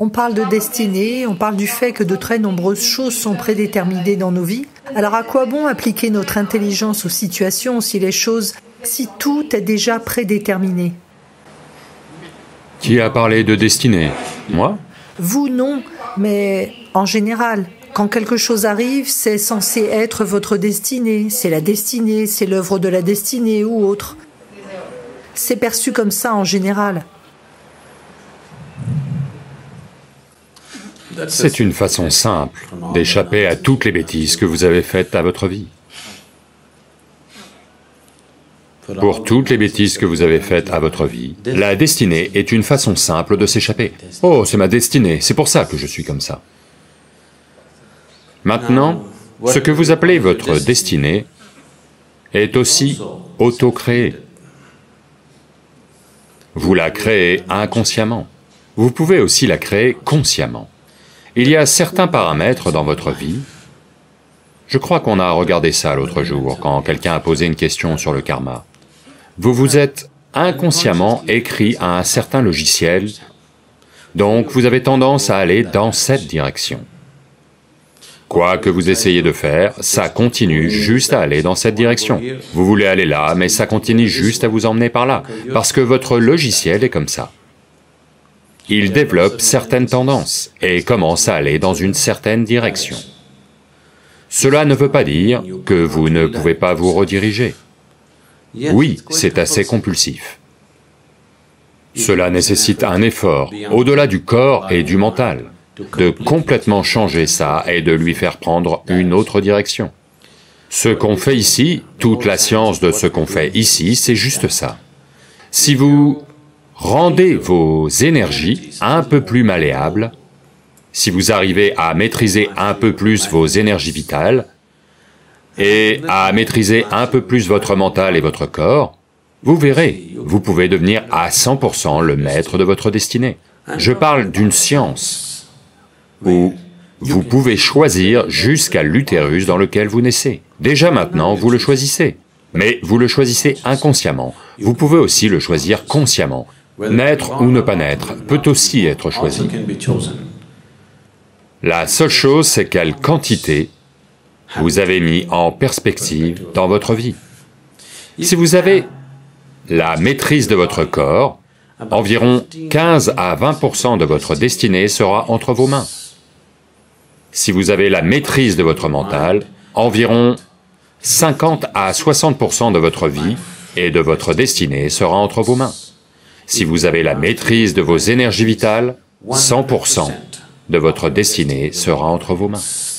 On parle de destinée, on parle du fait que de très nombreuses choses sont prédéterminées dans nos vies. Alors à quoi bon appliquer notre intelligence aux situations si tout est déjà prédéterminé? Qui a parlé de destinée? Moi? Vous, non, mais en général, quand quelque chose arrive, c'est censé être votre destinée, c'est la destinée, c'est l'œuvre de la destinée ou autre. C'est perçu comme ça en général. C'est une façon simple d'échapper à toutes les bêtises que vous avez faites à votre vie. Pour toutes les bêtises que vous avez faites à votre vie, la destinée est une façon simple de s'échapper. « Oh, c'est ma destinée, c'est pour ça que je suis comme ça. » Maintenant, ce que vous appelez votre destinée est aussi auto-créée. Vous la créez inconsciemment. Vous pouvez aussi la créer consciemment. Il y a certains paramètres dans votre vie. Je crois qu'on a regardé ça l'autre jour, quand quelqu'un a posé une question sur le karma. Vous vous êtes inconsciemment écrit à un certain logiciel, donc vous avez tendance à aller dans cette direction. Quoi que vous essayez de faire, ça continue juste à aller dans cette direction. Vous voulez aller là, mais ça continue juste à vous emmener par là, parce que votre logiciel est comme ça. Il développe certaines tendances et commence à aller dans une certaine direction. Cela ne veut pas dire que vous ne pouvez pas vous rediriger. Oui, c'est assez compulsif. Cela nécessite un effort, au-delà du corps et du mental, de complètement changer ça et de lui faire prendre une autre direction. Ce qu'on fait ici, toute la science de ce qu'on fait ici, c'est juste ça. Si vous rendez vos énergies un peu plus malléables, si vous arrivez à maîtriser un peu plus vos énergies vitales et à maîtriser un peu plus votre mental et votre corps, vous verrez, vous pouvez devenir à 100% le maître de votre destinée. Je parle d'une science où vous pouvez choisir jusqu'à l'utérus dans lequel vous naissez. Déjà maintenant, vous le choisissez, mais vous le choisissez inconsciemment. Vous pouvez aussi le choisir consciemment. Naître ou ne pas naître peut aussi être choisi. La seule chose, c'est quelle quantité vous avez mis en perspective dans votre vie. Si vous avez la maîtrise de votre corps, environ 15 à 20% de votre destinée sera entre vos mains. Si vous avez la maîtrise de votre mental, environ 50 à 60% de votre vie et de votre destinée sera entre vos mains. Si vous avez la maîtrise de vos énergies vitales, 100% de votre destinée sera entre vos mains.